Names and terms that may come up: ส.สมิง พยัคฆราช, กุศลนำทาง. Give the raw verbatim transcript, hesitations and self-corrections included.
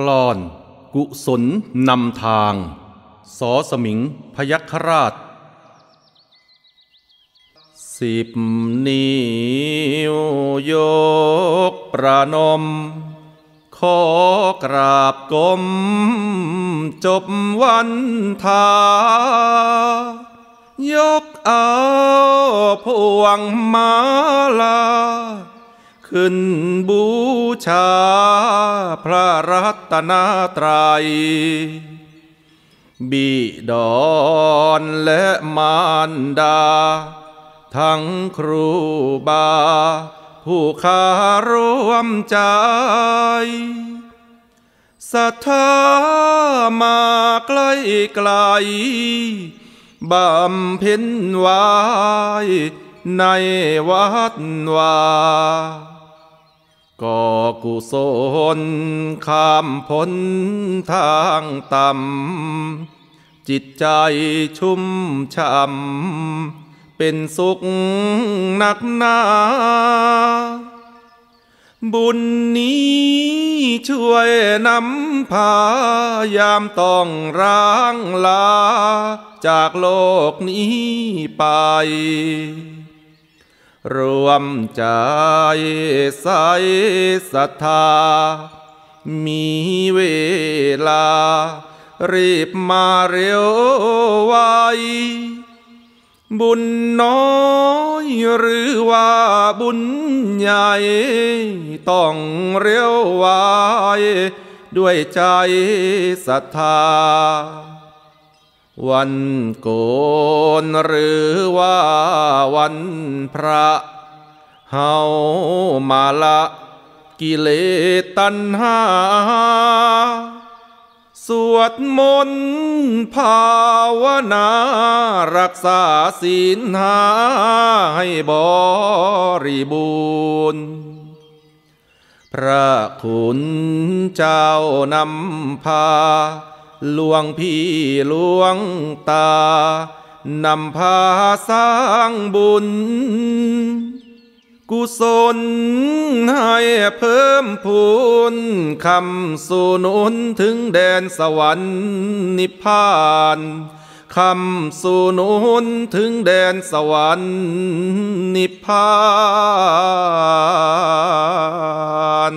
กลอนกุศลนำทางสอสมิงพยัคฆราชสิบนิ้วยกประนมขอกราบก้มจบวันทายกเอาพวงมาลาขึ้นบูชาพระรัตนตรัยบิดรและมารดาทั้งครูบาผู้คารวมใจศรัทธามาใกล้ไกลบำเพ็ญไว้ในวัดวาก่อกุศลข้ามพ้นทางต่ำจิตใจชุ่มช่ำเป็นสุขหนักหนาบุญนี้ช่วยนำพายามต้องร้างลาจากโลกนี้ไปรวมใจใสศรัทธามีเวลารีบมาเร็วไวบุญน้อยหรือว่าบุญใหญ่ต้องเร็วไวด้วยใจศรัทธาวันโกนหรือว่าวันพระเฮามาละกิเลสตัณหาสวดมนต์ภาวนารักษาศีลห้าให้บริบูรณ์พระคุณเจ้านำพาหลวงพี่หลวงตานำพาสร้างบุญกุศลให้เพิ่มพูนคำสู่นุนถึงแดนสวรรค์นิพพานคำสู่นุนถึงแดนสวรรค์นิพพาน